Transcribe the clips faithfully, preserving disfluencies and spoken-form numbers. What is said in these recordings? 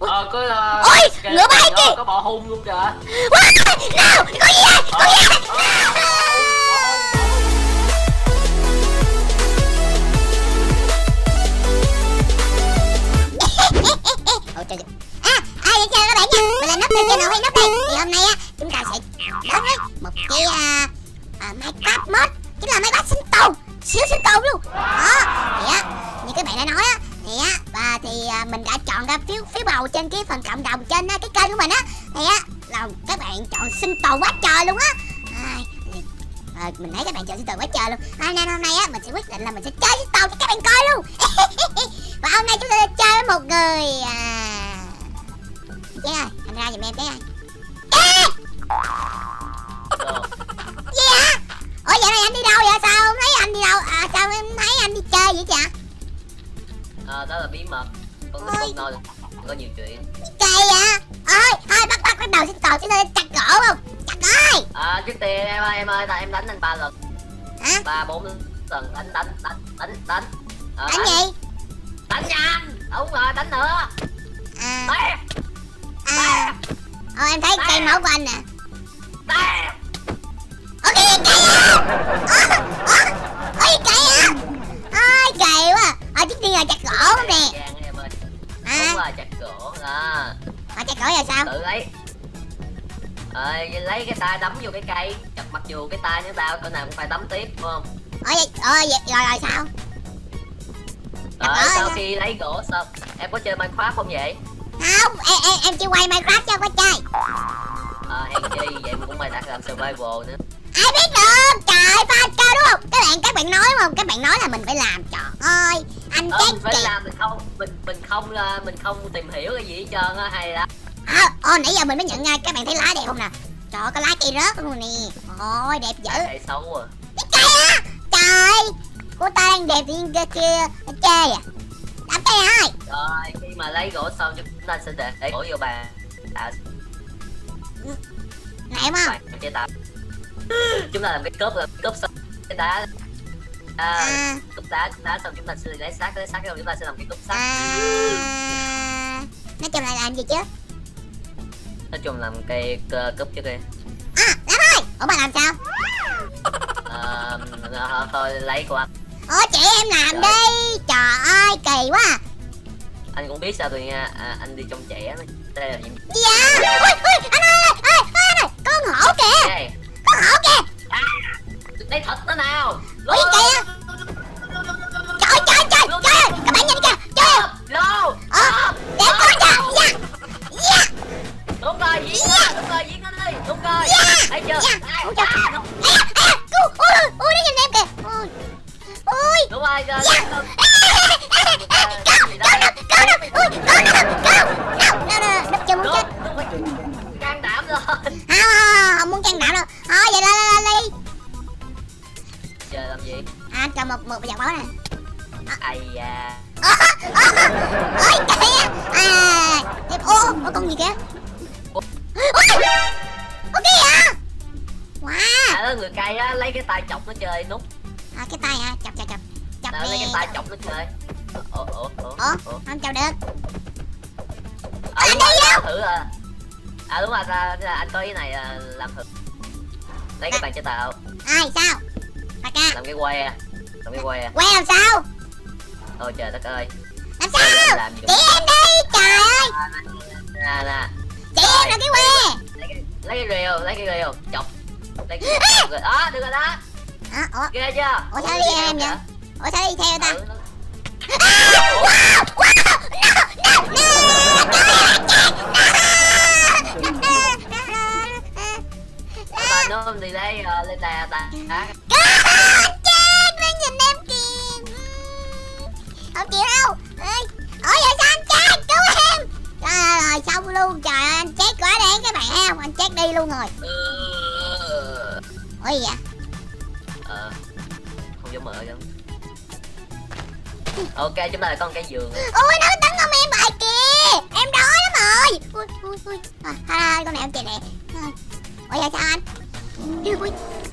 Ờ cứ... Ôi! Ngựa bay kìa! Có bọ hung luôn kìa. Nào! Có gì vậy? Có gì vậy? Ôi trời. À! Ai vậy chơi các bạn nha! Mình là nấp từ channel hay nấp đây. Thì hôm nay á, chúng ta sẽ đến với một cái Minecraft mod, chính là Minecraft sinh tồn, siêu sinh tồn luôn. Đó. Thì á, như các bạn đã nói á, thì á, và thì mình đã chọn ra phiếu phiếu bầu trên cái phần cộng đồng trên cái kênh của mình á, thì á là các bạn chọn sinh tồn quá trời luôn á. À, à, mình thấy các bạn chọn sinh tồn quá trời luôn. À, nên hôm nay á mình sẽ quyết định là mình sẽ chơi sinh tồn cho các bạn coi luôn. Và hôm nay chúng ta sẽ chơi với một người à... Chế ơi, anh ra giùm em Chế ơi. Chế! Gì hả? Ủa vậy này anh đi đâu vậy? Sao không thấy anh đi đâu? À, sao em thấy anh đi chơi vậy chà? Ờ, đó là bí mật. Con không nói được, có nhiều chuyện. Kỳ vậy? Ôi, thôi bắt bắt bắt đầu sinh tồn chứ tôi chặt gỗ không? Chặt ơi! À, trước tiên em ơi, em ơi, tại em đánh anh ba lần. Hả? Ba bốn lần đánh đánh đánh đánh đánh. Ờ, đánh, đánh gì? Đánh nha. Đúng rồi, đánh nữa. À. Đấy. À. Ồ em thấy cây mẫu của anh nè. À. Ủa cái gì kỳ hả? Ủa? Ủa gì kỳ hả? Ôi kỳ quá. Ôi trước tiên là chặt gỗ không nè. À. Đúng rồi chặt gỗ đó. Ôi chặt gỗ rồi sao? Tự lấy. Ờ lấy cái tay đấm vô cái cây. Chặt mặc dù cái tay nữa tao cỡ nào cũng phải đấm tiếp đúng không? Ôi vậy, ôi vậy rồi rồi sao? Rồi sau khi lấy gỗ xong em có chơi Minecraft không vậy? Không, em, em, em chưa quay Minecraft cho quá chơi. Ờ, hèn chi, vậy cũng mày đã làm survival nữa. Ai biết được, trời, pha chơi đúng không? Các bạn, các bạn nói đúng không? Các bạn nói là mình phải làm, trời ơi. Anh ờ, mình phải kì... làm, mình không, mình, mình không, mình không tìm hiểu cái gì hết trơn á, hay lắm. Ờ, ô, nãy giờ mình mới nhận nha, các bạn thấy lá đẹp không nè? Trời ơi, có lá cây rớt luôn nè. Ôi, đẹp dữ. Cây xấu à. Cái cây á, trời. Của ta đang đẹp thì kia, chê à. Rồi. Rồi khi mà lấy gỗ xong chúng ta sẽ để, để gỗ vô bàn tạo nè mà chế tạo, chúng ta làm cái cốp, làm cái cốp xong cái đá à, à. Cốp đá cốp đá xong chúng ta sẽ lấy xác, lấy xác xong chúng ta sẽ làm cái cốp xác à. Nói chung là làm gì chứ? Nói chung làm cây cốp trước đi. À làm ơi. Ủa bà làm sao? À, thôi lấy của anh. Ủa chị em làm trời. Đi trời ơi kỳ quá à. Anh cũng biết sao tụi nha. À, anh đi trong trẻ nó đây là những gì dạ. Ui ui anh ơi ơi anh ơi con hổ kìa. Đây. Con hổ kìa à, đây thật nó nào. Ủa gì kìa trời trời trời trời ơi các bạn nhìn kìa trời ơi lô ờ đẹp quá trời dạ dạ đúng rồi diễn dạ. Đúng rồi diễn nó đi đúng rồi dạ thấy chưa dạ. Ai, ôi trời à, à, à, ui ui nó nhìn em kìa ui. Ui! Đúng rồi, rồi. Dạ. Con nè, con nè. Ui, con nè, con. Nào, nào, nào, đập chưa muốn chết. Can đảm lên. Không, không muốn can đảm đâu. Thôi vậy lên lên lên đi. Chờ làm gì? À, chờ một một giọt máu nè. Ai da. Ôi kìa. À, đẹp ô, có con gì kìa? Ôi! Con gì vậy? Wow. Đó người cay á, lấy cái tay chọc nó chơi nút. À, cái tay hả? Chọc chọc chọc chọc nè. Lấy cái tay chọc nó chơi. Ủa ủa ủa. Ủa không chọc được. Anh đi đâu? Thử à. À đúng rồi, anh coi cái này làm thử. Lấy cái bàn chế tạo. Ai sao? Ta ca. Làm cái que. Làm cái que. Que làm sao? Ôi trời đất ơi. Làm sao? Chị em đi, trời ơi. Nè nè. Chị em làm cái que. Lấy cái rìu, lấy cái rìu, chọc. Lấy cái rìu. Đó, được rồi đó. À, ủa? Ghê chưa? Ủa sao đi theo em vậy? Ủa sao đi theo ta? Ừ, nó... à, wow! Wow! No! No! No! Trời ơi! Trời ơi! Nó đi lấy lên đà ta. Chết! Đang nhìn em kìa! Không chịu đâu! Ủa vậy sao anh chết? Cứu em! Trời ơi! Xong luôn! Trời ơi! Anh chết quá đáng các bạn thấy không? Anh chết đi luôn rồi! Ủa gì vậy? Ờ, không giống mờ chứ. Ok, chúng ta là con cái giường. Ui, nó tấn công em vậy kìa. Em đói lắm rồi. Ui, ui, ui. Thôi, à, con này em kìa nè. Ủa vậy sao anh? Ui, ui.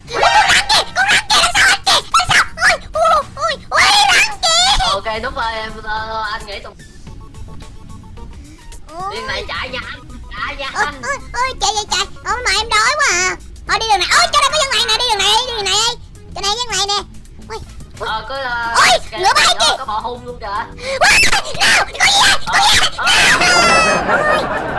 Con rắn kìa, con rắn kìa, nó sao anh kìa. Nó sao, ui, ui, ui, ui, rắn kìa. Ok, đúng rồi, em, anh nghĩ tụi Đi lại chạy nha anh, chạy nha anh. Ôi, ôi chạy chạy chạy. Ôi mà em đói quá à. Thôi đi đường này. Ôi chỗ đây có dân này nè, đi đường này đi, đi đường này đi. Chỗ này dân này nè. Ôi. Ờ cứ là... Ôi, lửa bay kìa. Có bò hung luôn trời. Ôi, nào, có gì vậy? Có gì vậy?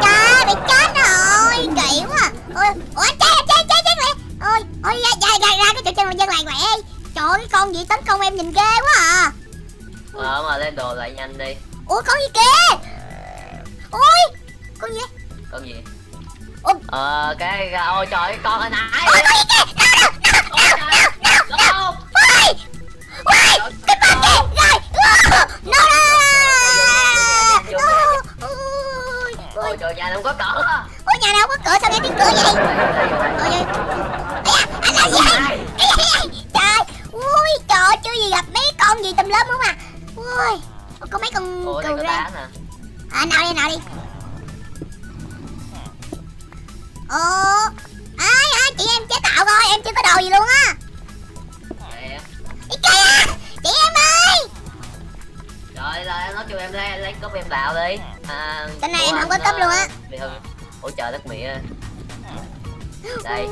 Trời bị chết rồi, kỳ quá. Ôi, ôi chết chết chết chết lẹ. Ôi, ôi ra ra ra ra cái chỗ chân dân này quẹ. Trời ơi, cái con gì tấn công em nhìn ghê quá à. Ờ mà lên đồ lại nhanh đi. Ủa con gì kìa? Ôi con gì? Con gì? Ôi. Ờ cái ôi trời ơi, con hồi nãy. Ôi con gì kìa? Đâu đâu đâu đâu đâu. Ôi. Ôi cái con kìa rồi. Nó nó. Ôi trời nhà đâu có cửa. Ôi nhà đâu có cửa sao nghe tiếng cửa vậy? Ôi ơi. Anh làm gì vậy? Trời. Ui trời chưa gì gặp mấy con gì tùm lum không à. Ui. Có mấy con cừu ra. À, nào đi nào đi. Ồ, ai à, chị em chế tạo coi, em chưa có đồ gì luôn á. Ý kìa, chị em ơi. Trời ơi, em nói cho em lấy lấy cúp em tạo đi. À, tên này em không có cúp luôn á. Ủa trời đất mẹ. Đây.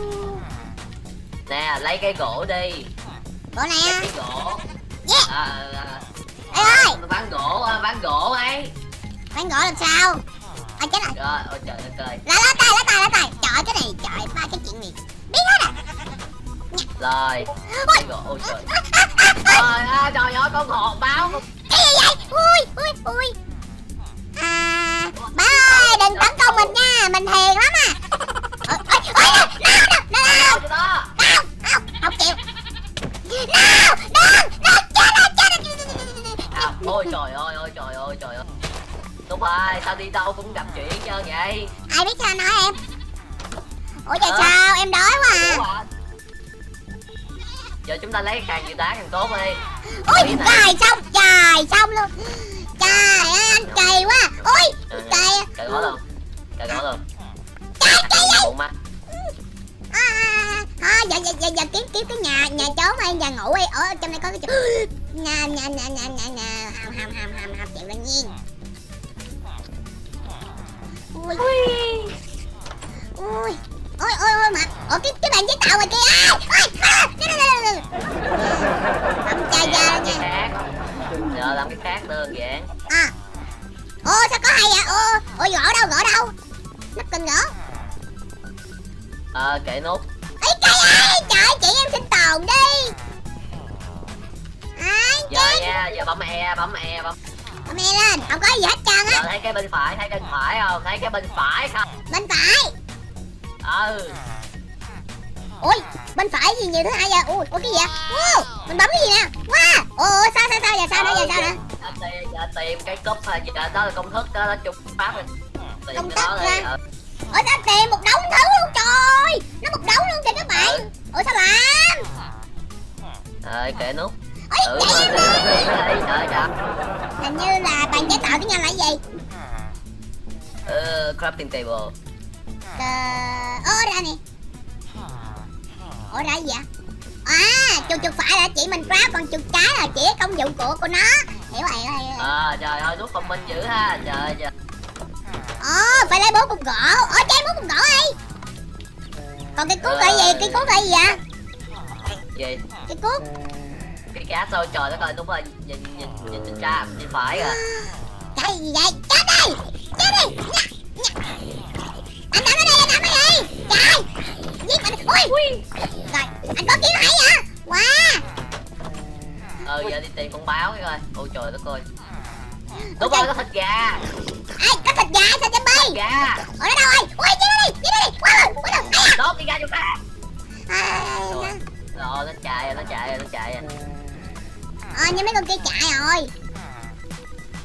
Nè, lấy cái gỗ đi. Gỗ này á. Cái gỗ. Yeah. À, à, à. Ê ơi. Bán gỗ, bán gỗ ấy. Bán gỗ làm sao? Ôi chết rồi. Rồi, ôi trời ơi trời. Lá lá tay, lá tay, lá tay. Trời cái này, trời ba cái chuyện này. Biết hết à. Rồi. Ôi gỗ, ôi trời. Trời ơi, trời ơi con hộp báo. Cái gì vậy? Ui, ui, ui. À, ba ơi, đừng tấn công mình nha, mình hiền lắm à. Ôi, ôi, ôi, no, no, no. Đâu, không, không chịu. No, đừng, đừng, chết rồi, chết rồi. Ôi trời ơi, ôi trời ơi, trời ơi. Đúng rồi, tao đi đâu cũng gặp chuyện chứ vậy. Ai biết sao nói em. Ủa vậy ờ. sao, em đói quá à. Giờ chúng ta lấy càng nhiều đá càng tốt đi. Ôi trời xong, trời xong luôn. Trời ơi, anh kỳ quá. Ôi, trời. Trời gõ luôn, trời gõ luôn. Trời, trời gì. À, à, giờ, giờ, giờ, giờ kiếm kiếm cái nhà, nhà trốn hay nhà ngủ đi. Ở trong đây có cái chỗ. Nhà, nhà, nhà, nhà, nhà, nhà. Hàm, hàm, hàm, hàm, hàm, chịu đương nhiên. Ui. Ui. Ôi ôi ôi mà. Ủa cái cái bạn chế tạo ngoài kia. Ai? Ôi. À, đi, đi, đi, đi. Không cha cha nha. Giờ làm cái khác đơn giản. À. Ô sao có hay vậy? Ô ôi gõ đâu, gõ đâu? Nắp cần gõ. Ờ à, kệ nút. Ấy cây ơi, trời chị em sinh tồn đi. Ai chết. Giờ nha, giờ bấm E, bấm E, bấm. Bấm E lên, không có gì hết trơn á. Rồi, thấy cái bên phải, thấy bên phải không? Thấy cái bên phải không? Bên phải. Ừ. Ui, bên phải gì nhiều thứ hai vậy? Ui, ui cái gì vậy? Wow, mình bấm cái gì nè? Wow. Ồ, sao sao sao giờ sao nữa, giờ sao nữa? Giờ tìm cái cúp đó là công thức đó, nó trục pháp rồi. Công thức ra. Ủa sao tìm một đống thứ luôn trời. Nó một đống luôn kìa các bạn. Ủa sao làm? Rồi, kệ nút. Ôi, ừ, chạy em ơi. Hình như là bạn chế tạo tiếng Anh là cái gì? Ờ, uh, crafting table. Ờ, Tờ... ra nè. Ủa ra gì vậy? À, chuột chuột phải là chỉ mình craft, còn chuột trái là chỉ công dụng của của nó. Hiểu rồi, hiểu rồi. Ờ, trời ơi, giúp phòng minh dữ ha, trời trời. Ờ, phải lấy bốn cục gỗ. Ủa, cho em bốn cục gỗ đi. Còn cái cuốc là gì? Cái cuốc là gì vậy? Gì? Cái cuốc. Cái cá sao trời đất ơi, đúng rồi, nhìn nhìn nhìn trên cha nhìn phải à. Cái gì vậy? Chết đi, chết đi. Nhạc, nhạc. Anh nằm ở đây, anh nằm ở đây. Trời, giết anh. Ui. Rồi, anh có kiếm hay hả? Wow. Ờ giờ đi tìm con báo coi. Ôi trời đất ơi. Đúng rồi, có thịt gà. Ai có thịt gà sao chấm bi? Gà. Ở đó đâu ơi? Ui giết nó đi, giết nó đi. Wow, quá đừng. Đốt đi ra cho ta. Rồi, nó chạy, nó chạy, nó chạy. Ờ nhưng mấy con kia chạy rồi.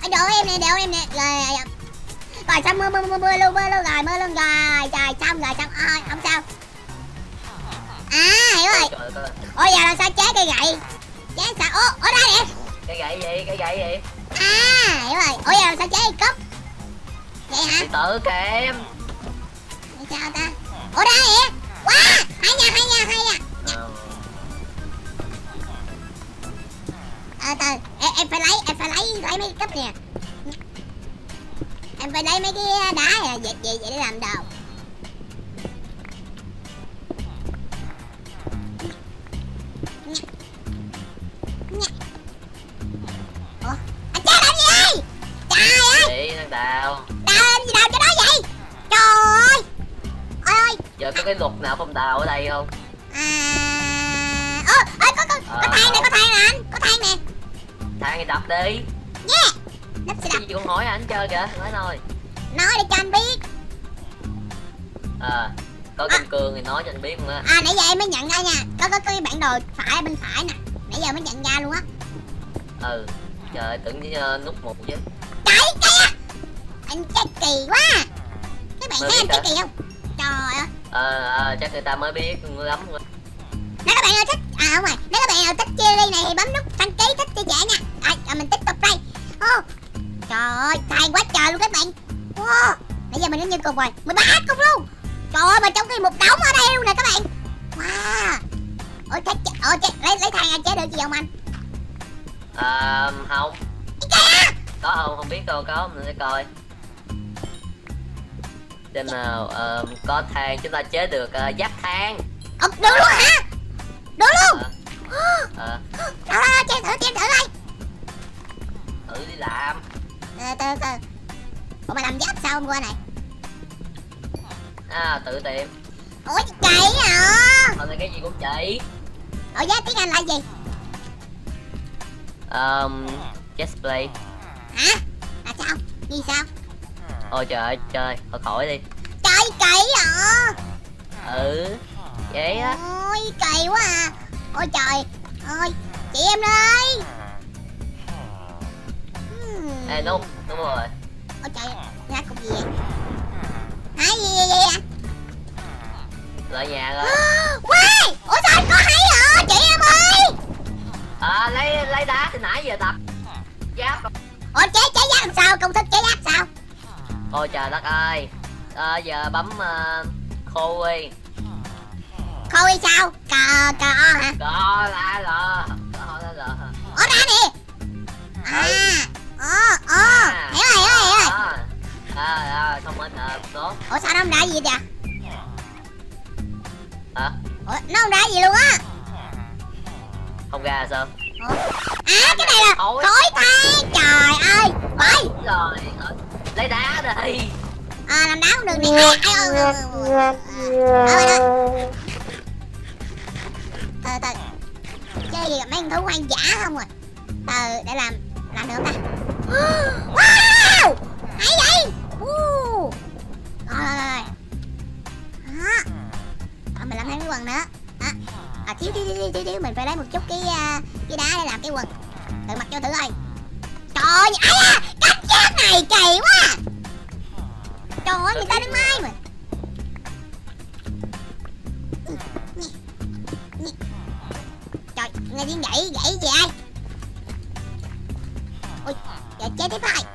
Ê đồ em nè, đồ em nè. Rồi rồi xong mưa mưa mưa mưa luôn, mưa luôn rồi, mưa luôn rồi. Trời xong rồi xong. Ôi không sao. À hiểu rồi. Ôi giờ làm sao chế cây gậy? Chế sao? Ô, ở đây nè. Cây gậy gì? Cây gậy gì? À hiểu rồi. Ôi giờ làm sao chế cây cúp? Vậy hả? Tự kèm. Vậy sao ta? Ở đây nè. Quá, hay nha, hay nha, hay nha. À, từ. Em, em phải lấy, em phải lấy, lấy mấy cấp nè. Em Em phải lấy mấy cái đá à, dẹp vậy vậy để làm đầu. Ủa? Anh chết làm gì đây? Trời ơi! Chị thằng Đào. Đào làm gì Đào cho nó vậy? Trời ơi! Ôi ơi! Giờ có cái luật nào phòng Đào ở đây không? À... Ơ! Ơ! Có, có, à... có thang nè! Có thang nè anh! Có thang nè! Thang thì đập đi! Yeah! Đập sẽ đập! Chị cũng hỏi anh chơi kìa! Nói thôi! Nói để cho anh biết! Ờ... À, có kim à. Cương thì nói cho anh biết luôn á! À! Nãy giờ em mới nhận ra nha! Có có cái bản đồ phải bên phải nè! Nãy giờ mới nhận ra luôn á! Ừ! Trời tưởng uh, nút một chứ. Trời kìa. Anh chắc kỳ quá. Các bạn mới thấy anh chắc kỳ không? Trời ơi. Ờ à, à, chắc người ta mới biết lắm. Nếu các bạn nào thích à không rồi. Nếu các bạn nào thích series này thì bấm nút đăng ký thích chia sẻ nha. Rồi à, mình tiếp tục đây. Ô. Trời ơi, tài quá trời luôn các bạn. Wow. Nãy giờ mình đến như cùng rồi. mười ba cùng luôn. Trời ơi mà trong khi một đống ở đây luôn nè các bạn. Wow. Ôi chết ôi chết lấy lấy thang ra chế được gì không anh? Ờ... Uh, không có không? Không biết đâu có, mình sẽ coi xem nào. Uh, có than chúng ta chế được uh, giáp than. Ờ, được luôn hả? Được luôn. Ờ ờ chơi thử, chơi thử đây. Thử đi làm. Từ từ từ. Ủa mà làm giáp sao hôm qua này? À, tự tìm. Ủa chị hả? Thôi là cái gì cũng chị. Ủa giá tiếng Anh là gì? Um, just play. Hả? Là sao? Vì sao? Ôi trời ơi, trời, thôi khỏi đi. Trời kỳ à. Ừ, vậy á. Ôi kỳ quá à. Ôi trời ơi, chị em ơi. Hmm. Ê đúng, đúng rồi. Ôi trời, ra cục gì vậy? Hả gì gì gì à? Lại nhà rồi. Quay, ủa sao anh có hay hả chị em ơi? À, lấy lấy đá từ nãy giờ tập giáp. Ủa chế chế giáp làm sao? Công thức chế giáp sao? Ôi trời đất ơi. À, giờ bấm uh, khô đi. Khô đi sao? Cờ cờ o hả? Cờ la lờ. Cờ la lờ. Ủa ra nè. À. Ồ ồ. Hiểu rồi hiểu rồi hiểu rồi. Ờ ờ thông minh ờ tốt. Ủa sao nó không ra gì vậy? Hả? Ủa nó không ra gì luôn á. Không ra sao? Ủa? À cái này là khối than. Trời ơi. Bởi rồi. Lấy đá đi. Ờ à, làm đá cũng được nè. Ê ơi ơi ơi. Từ từ. Chơi gì mấy con thú hoang dã không rồi. Từ để làm. Làm được không ta? Wow. Hay vậy. Rồi rồi rồi. Đó. Mình làm thêm cái quần nữa. À thiếu thiếu thiếu thiếu thiếu mình phải lấy một chút cái uh, cái đá để làm cái quần. Tự mặc vô thử coi. Trời ơi, à, cách chết này kỳ quá. Trời ơi, người ta đến mai mà. Trời, nghe tiếng gãy, gãy gì ai? Ui, giờ chết tiếp rồi.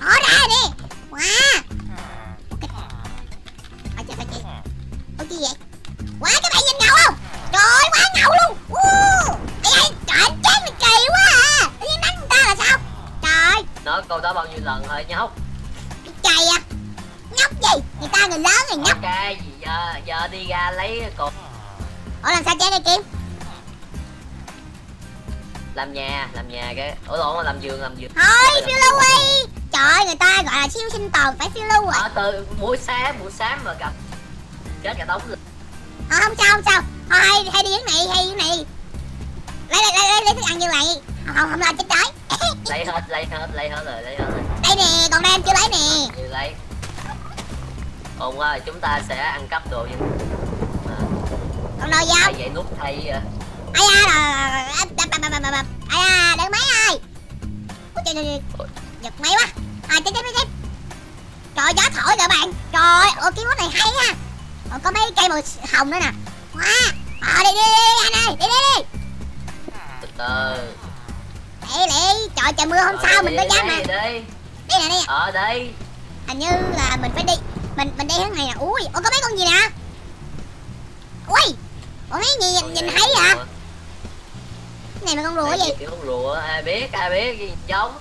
Bỏ ra đi. Wow. Ok. À chết phải chị. Ôi cái gì vậy? Quá các bạn nhìn ngầu không? Trời ơi quá ngầu luôn. Wow. Ê, ê, trời ơi chết mày kỳ quá à. Tự nhiên đánh người ta là sao? Trời. Nói câu đó bao nhiêu lần thôi nhóc. Kỳ à. Nhóc gì? Người ta người lớn rồi nhóc. Ok gì giờ, giờ đi ra lấy cột. Ủa làm sao chế đây Kim? Làm nhà, làm nhà cái. Ủa lộn làm giường, làm giường. Thôi phiêu lưu đi. Trời ơi người ta gọi là siêu sinh tồn phải phiêu lưu rồi. Ờ từ buổi sáng, buổi sáng mà gặp. Chết cả đống luôn. Ờ không sao không sao. Thôi hay, hay đi hướng này hay hướng này. Lấy lấy lấy lấy thức ăn như vậy. Không không, không lo chết đói. Lấy hết lấy hết lấy hết rồi lấy hết rồi. Đây nè còn đây em chưa lấy nè. Chưa lấy. Ổn rồi chúng ta sẽ ăn cắp đồ gì. À. Còn đồ gì không? Vậy nút thay. Ai da rồi. Ai da đừng máy ơi. Trời trời trời. Giật máy quá. Rồi tiếp tiếp tiếp. Trời gió thổi rồi bạn. Trời ơi cái mốt này hay ha. Còn có mấy cây màu hồng nữa nè. Wow. Ờ đi đi đi anh ơi, đi đi đi. Từ từ. Lẹ lẹ, trời trời mưa hôm sau mình có dám mà. Đi nè đi. Ờ đi. Hình như là mình phải đi. Mình mình đi hướng này nè. Ui, ủa có mấy con gì nè. Ui. Ủa mấy gì nhìn nhìn thấy hả? Cái này mà con rùa gì? Cái con rùa ai biết, ai biết gì giống.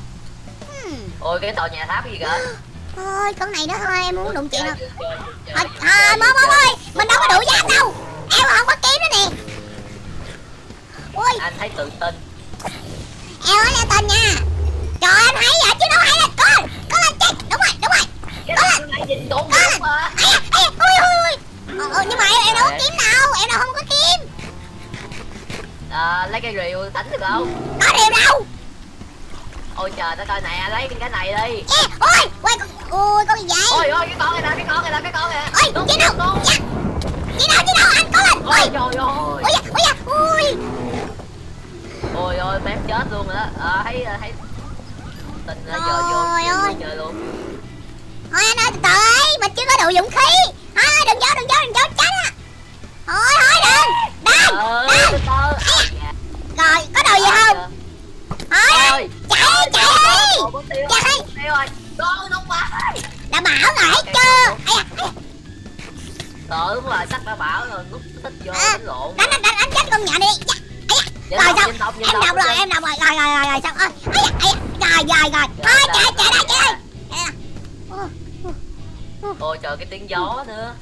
Ôi cái tòa nhà tháp gì kìa. Thôi con này nữa thôi, em muốn đụng chuyện không? Thôi thôi Mớm ơi, mình đâu có đủ giá đâu. Em không có kiếm nữa nè. Ui. Anh thấy tự tin. Em nói em tin nha. Trời ơi, anh thấy vậy chứ đâu hay là con. Con lên chết. Đúng rồi, đúng rồi. Con lên. Nhìn con đúng mà. Ây da, ui ui. Ờ nhưng mà em, em đâu có kiếm đâu, em đâu không có kiếm. À, lấy cái rìu đánh được không? Có rìu đâu. Ôi trời tao coi nè, lấy cái này đi. Yeah, ôi, quay con. Ôi con gì vậy? Ôi ôi cái con này nè, cái con này nè, cái con này. Ôi, chị đâu? Dạ. Chị đâu? Chị đâu? Anh có lên. Ôi trời ơi. Ôi da, ôi da. Ôi. Ôi ôi bé chết luôn rồi đó. À, thấy thấy tình giờ vô chơi luôn. Thôi anh ơi từ từ ấy, mình chưa có đủ dũng khí. Thôi à, đừng vô, đừng vô, đừng vô tránh á. Thôi thôi đừng. Đừng. Đừng. Rồi, có đồ gì không? Thôi. Chạy chạy. Chạy rồi. Con đúng quá. Đã bảo rồi hết chưa? Ờ đúng rồi, sắt đã bảo rồi, nút thích vô đánh lộn. Đánh đánh đánh chết con nhỏ đi. Rồi xong, em đọc rồi, em đọc rồi. Rồi rồi rồi rồi xong. Ôi. Rồi rồi rồi. Thôi chạy chạy đây chị ơi. Ôi trời cái tiếng gió nữa.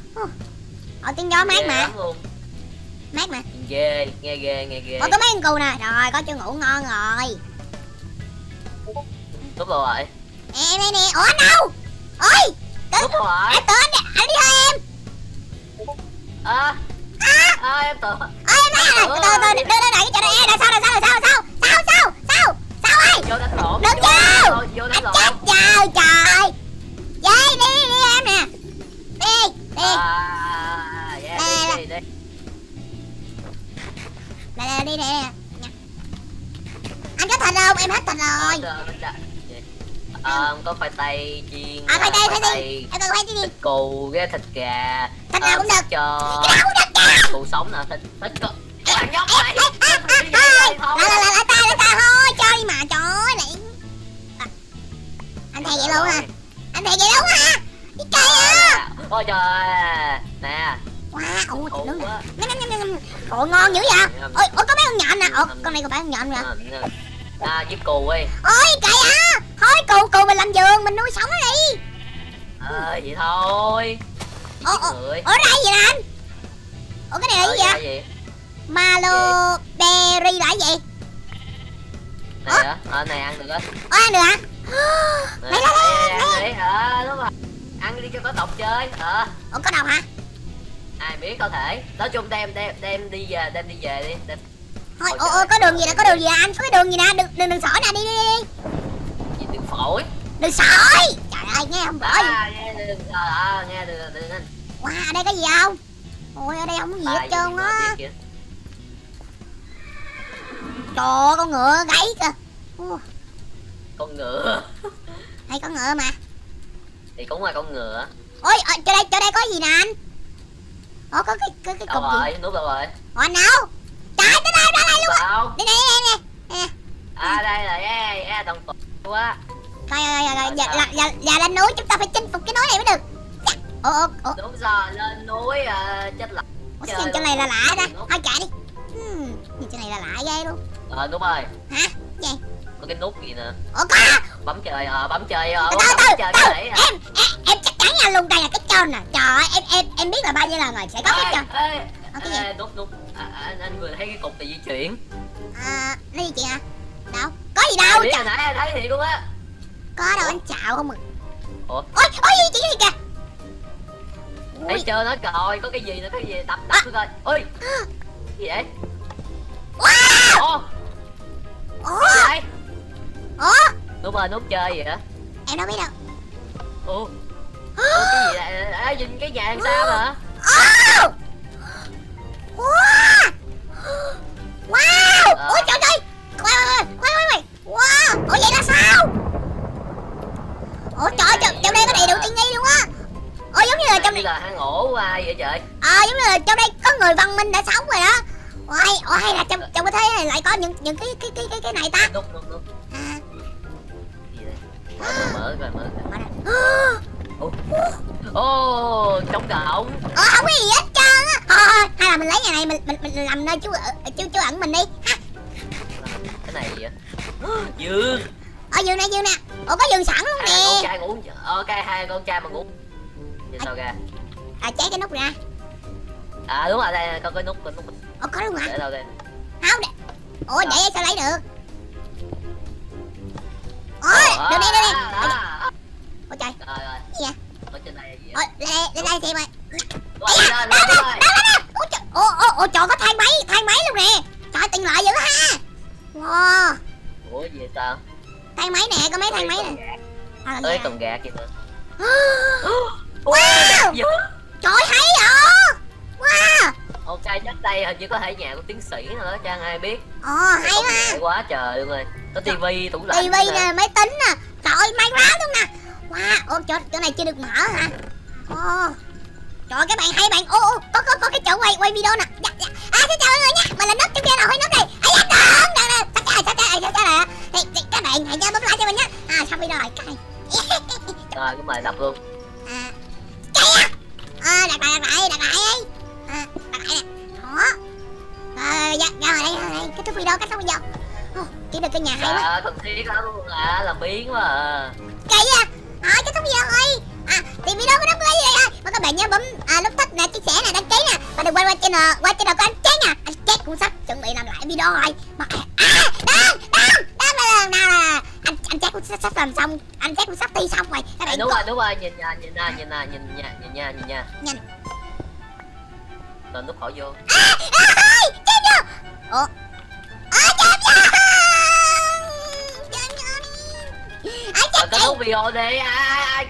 Ờ tiếng gió mát mà. Mát mà. Ghê, nghe ghê, nghe ghê. Ủa có mấy con cừu nè. Rồi có chưa ngủ ngon rồi. Đúng rồi. Em đây nè. Ủa anh đâu? Ôi. Đúng rồi. Anh tưởng anh, anh đi theo em. À. À. À em tưởng. Ơi em nói à. Từ từ đưa đưa đẩy cho đây. Đợi sao đợi sao đợi sao đợi sao. Sao sao sao. Sao ơi. Vô đánh lộn. Đừng vô. Vô đánh lộn. Chết trời trời. Vậy đi đi em nè. Đi. Đi. À. Dạ đi đi đi. Đây là đi nè. Anh có thịt không? Em hết thịt rồi. Ờ, có khoai tây chiên. À khoai tây, khoai tây. Em cần khoai tây gì? Thịt cừu, cái thịt gà. Thịt nào cũng được. Cái nào cũng được cả. Cừu sống nè, thịt thịt cừu. Cái thằng nhóc này. Lại lại lại ta lại ta thôi, chơi đi mà trời ơi lại. Anh thầy vậy luôn hả? Anh thầy vậy luôn hả? Cái cây à. Ôi trời. Nè. Wow, ôi nó nè. Ôi ngon dữ vậy. Ôi ôi có mấy con nhện nè. Ủa con này có phải con nhện nè. À giết cừu đi. Ôi kệ à. Thôi cừu cừu mình làm giường mình nuôi sống nó đi. Ờ à, vậy thôi. Ủa đây vậy nè anh. Ủa cái này là gì vậy? Gì? Malo berry là gì? Này hả? Ờ này ăn được á. Ủa ăn được hả? Lấy lấy lấy. Ờ đúng rồi. Ăn đi cho có độc chơi. Ờ. Ủa có độc hả? Ai biết có thể. Nói chung đem đem đem đi về, đem đi về đi. Đem. Thôi ôi, ôi, ôi có đường gì nè, có đường gì nè anh, có cái đường gì nè, đừng đừng đừng sỏi nè, đi đi đi. Gì đừng phổi. Đừng sỏi. Trời ơi nghe không phải. À, nghe đừng à, nghe đừng đừng anh. Wow, ở đây có gì không? Ôi ở đây không có gì hết trơn á. Trời ơi con ngựa gáy kìa. Con ngựa. Hay con ngựa mà. Thì cũng là con ngựa. Ôi ở chỗ đây, chỗ đây có gì nè anh? Ủa có cái cái cái cục gì? Đúng rồi, rồi. Ủa anh đâu? Trời tới đây ra đây luôn á. Đi nè nè nè. À đây là e e đồng phục quá. Coi coi coi dạ dạ dạ lên núi chúng ta phải chinh phục cái núi này mới được. Ủa ủa ủa. Đúng rồi, lên núi chết lạ. Ủa chỗ này là lạ ta. Thôi chạy đi. Ừm, chỗ này là lạ ghê luôn. Ờ đúng rồi. Hả? Vậy. Có cái nút gì nè. Ủa có. Bấm chơi ờ bấm chơi ờ. Từ từ từ. Em em chắc chắn nha luôn đây là cái tròn nè. Trời ơi em em em biết là bao nhiêu lần rồi sẽ có cái tròn. Ê nút nút. À, anh vừa thấy cái cục này di chuyển. À, nó di chuyển hả? Đâu? Có gì đâu? Trời nãy anh thấy thiệt luôn á. Có đâu anh chạo không à? Ủa? Ôi, ôi di chuyển gì kìa. Thấy chưa nó rồi, có cái gì nữa, cái gì đập đập coi. Ôi. Gì vậy? Wow. Ủa? Ủa? Đúng rồi, nút chơi gì hả? Em đâu biết đâu. Ủa? Ủa cái gì vậy? À, nhìn cái nhà làm sao hả? Wow! Wow! Ờ. Ôi trời ơi! Quay quay quay quay quay! Wow! Ủa vậy là sao? Ủa trời ơi! Trong đây có đầy đủ tiện nghi luôn á! Ôi giống như là trong đây... là hang ổ của ai vậy trời? Ờ giống như là trong đây có người văn minh đã sống rồi đó! Ôi! Ủa hay là trong trong cái thế này lại có những những cái cái cái cái cái này ta? Đúng đúng đúng! À... gì đây? Mở mở coi mở coi! Mở ra! Ồ! Trống rỗng! Ờ không có gì hết trơn á! Thôi, hay là mình lấy nhà này mình mình, mình làm nơi chú chú chú ẩn mình đi ha. Cái này gì vậy? Dường. Ở dường nè dường nè. Ủa có giường sẵn luôn nè. Con trai ngủ, ok hai con trai mà ngủ. Vậy sao ra? À cháy cái nút ra. À đúng rồi đây con cái nút con nút. Ủa có luôn hả? Để đâu đây? Không. Ủa vậy sao lấy được? Ôi, được đi được đi. Ôi trời. Trời ơi. Gì vậy? Ở trên này gì vậy? Ôi, lên đây xem ơi. Đâu đâu đâu. Ủa ủa ủa trời có thang máy, thang máy luôn nè. Trời tiện lợi dữ ha. Wow. Ủa gì sao? Thang máy nè, có mấy thang máy nè. Ơi còn gà kìa. Wow. Trời hay vậy. Wow. Ok chắc đây hình như có thể nhà của tiến sĩ nữa, cho ai biết. Ồ hay quá. Quá trời luôn rồi. Có tivi, tủ lạnh. Tivi nè, máy tính nè. Trời ơi Minecraft luôn nè. Wow, ôm chỗ chỗ này chưa được mở hả? Ồ. Trời các bạn hay bạn. Ô ô, có có có cái chỗ quay quay video nè. À xin chào mọi người nha. Mình là Núp trong kia rồi, hãy Núp đi. Ấy da trộm. Trời ơi, tất cả tất cả tất cả nè. Các bạn hãy nhớ bấm like cho mình nhé. À xong video rồi các bạn. Rồi cứ mời đọc luôn. À. Kìa. À đặt lại đặt lại đặt lại đi. À đặt lại nè. Đó. Rồi dạ rồi đây rồi, kết thúc video, kết thúc video. Chỉ được cái nhà hay quá. Ờ, thằng thiết lắm luôn à, làm biến quá à. Kỳ vậy? Ờ, kết thúc video rồi. À, thì video của Núp là gì đây? Mà các bạn nhớ bấm à, nút thích nè, chia sẻ nè, đăng ký nè. Và đừng quên qua channel, qua channel của anh Chết nè. Anh Chết cũng sắp chuẩn bị làm lại video rồi. Mà à, đừng, đừng, đừng là lần nào là anh anh Chết cũng sắp, sắp làm xong, anh Chết cũng sắp thi xong rồi. Các bạn à, đúng có... rồi, đúng rồi, nhìn nha, nhìn nha, nhìn nha, nhìn nha, nhìn nha, nhìn nha. Nhìn. Lên Núp khỏi vô. À, à, chết chưa? Ủa. Kết thúc video đi ai.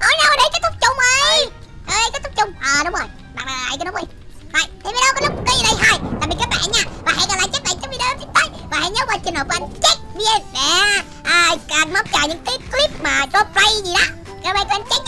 Ôi nào đây kết thúc chung ơi. Ê kết thúc chung. À đúng rồi. Bạn này lại cái nút đi. Rồi thì video có lúc cái gì đây thôi. Tạm biệt các bạn nha. Và hẹn gặp lại các bạn trong video tiếp tới. Và hãy nhớ qua channel của anh Check vê en để à, móc chờ những cái clip mà cho play gì đó. Các bạn của anh Check.